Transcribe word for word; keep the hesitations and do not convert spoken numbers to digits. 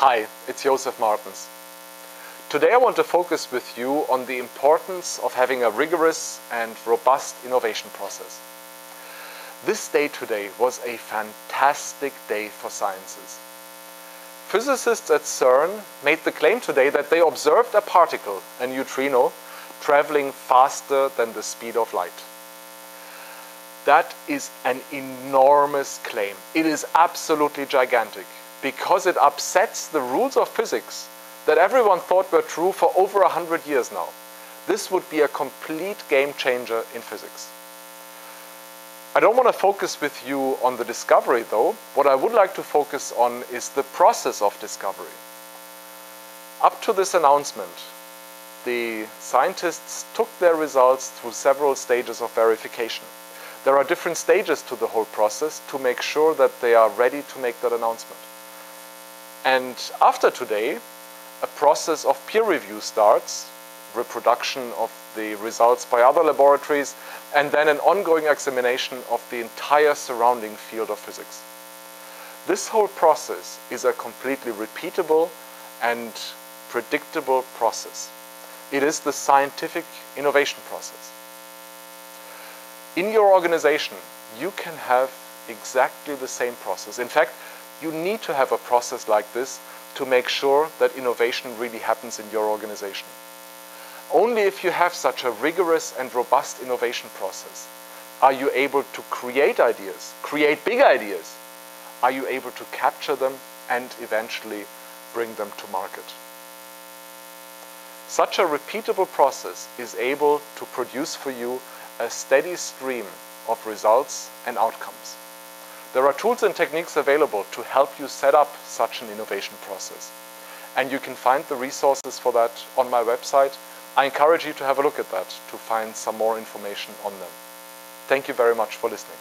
Hi, it's Josef Martens. Today I want to focus with you on the importance of having a rigorous and robust innovation process. This day today was a fantastic day for sciences. Physicists at CERN made the claim today that they observed a particle, a neutrino, traveling faster than the speed of light. That is an enormous claim. It is absolutely gigantic, because it upsets the rules of physics that everyone thought were true for over a hundred years now. This would be a complete game changer in physics. I don't want to focus with you on the discovery though. What I would like to focus on is the process of discovery. Up to this announcement, the scientists took their results through several stages of verification. There are different stages to the whole process to make sure that they are ready to make that announcement. And after today, a process of peer review starts, reproduction of the results by other laboratories, and then an ongoing examination of the entire surrounding field of physics. This whole process is a completely repeatable and predictable process. It is the scientific innovation process. In your organization, you can have exactly the same process. In fact, you need to have a process like this to make sure that innovation really happens in your organization. Only if you have such a rigorous and robust innovation process are you able to create ideas, create big ideas. Are you able to capture them and eventually bring them to market? Such a repeatable process is able to produce for you a steady stream of results and outcomes. There are tools and techniques available to help you set up such an innovation process. And you can find the resources for that on my website. I encourage you to have a look at that to find some more information on them. Thank you very much for listening.